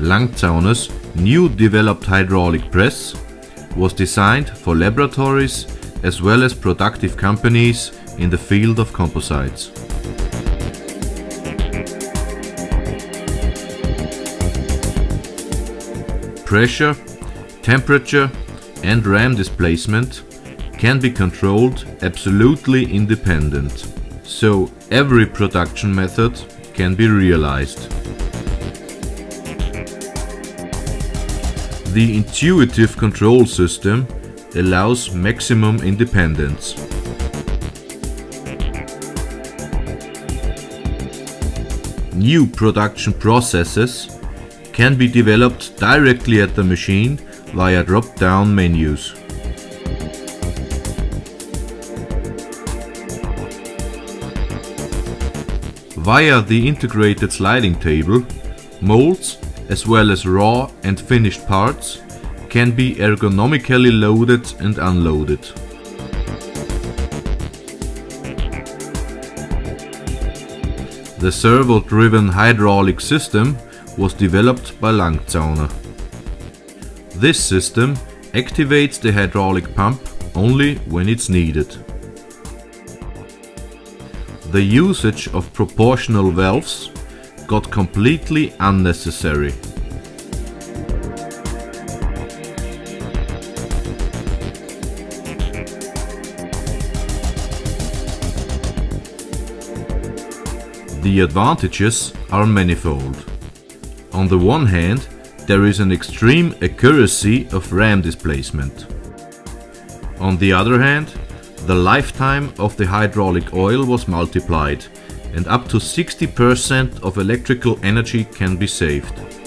Langzauner's new developed hydraulic press was designed for laboratories as well as productive companies in the field of composites. Pressure, temperature and ram displacement can be controlled absolutely independent, so every production method can be realized. The intuitive control system allows maximum independence. New production processes can be developed directly at the machine via drop-down menus. Via the integrated sliding table, molds as well as raw and finished parts can be ergonomically loaded and unloaded. The servo-driven hydraulic system was developed by Langzauner. This system activates the hydraulic pump only when it's needed. The usage of proportional valves got completely unnecessary. The advantages are manifold. On the one hand, there is an extreme accuracy of ram displacement. On the other hand, the lifetime of the hydraulic oil was multiplied, and up to 60% of electrical energy can be saved.